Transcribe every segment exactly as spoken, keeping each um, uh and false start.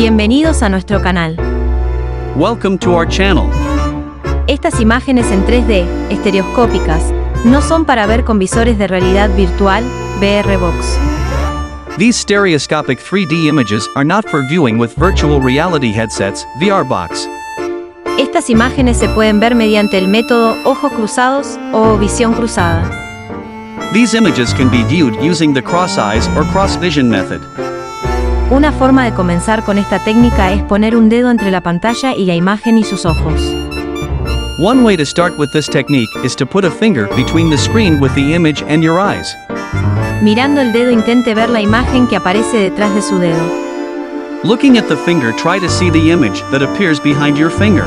Bienvenidos a nuestro canal. Welcome to our channel. Estas imágenes en tres D, estereoscópicas, no son para ver con visores de realidad virtual, V R Box. These stereoscopic three D images are not for viewing with virtual reality headsets, V R Box. Estas imágenes se pueden ver mediante el método ojos cruzados o visión cruzada. These images can be viewed using the cross-eyes or cross-vision method. Una forma de comenzar con esta técnica es poner un dedo entre la pantalla y la imagen y sus ojos. One way to start with this technique is to put a finger between the screen with the image and your eyes. Mirando el dedo intente ver la imagen que aparece detrás de su dedo. Looking at the finger, try to see the image that appears behind your finger.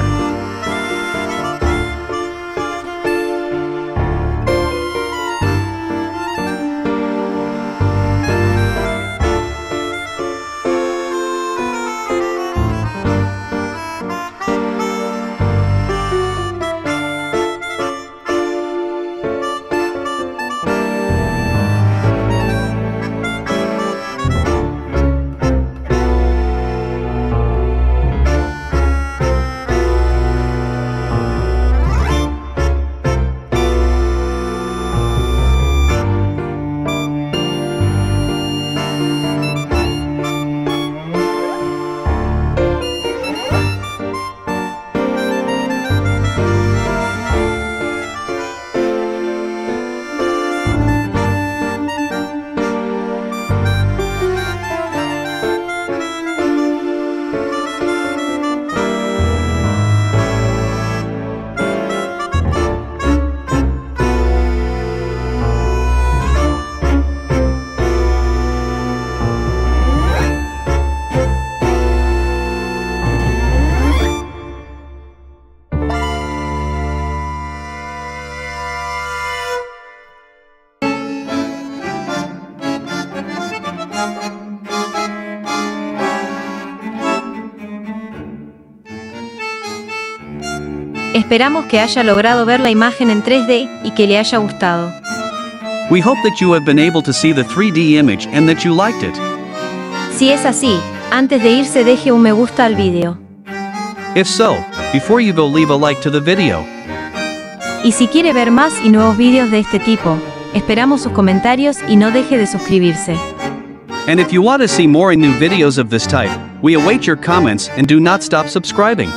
Esperamos que haya logrado ver la imagen en tres D y que le haya gustado. We hope that you have been able to see the three D image and that you liked it. Si es así, antes de irse deje un me gusta al vídeo. If so, before you go leave a like to the video. Y si quiere ver más y nuevos vídeos de este tipo, esperamos sus comentarios y no deje de suscribirse. And if you want to see more and new videos of this type, we await your comments and do not stop subscribing.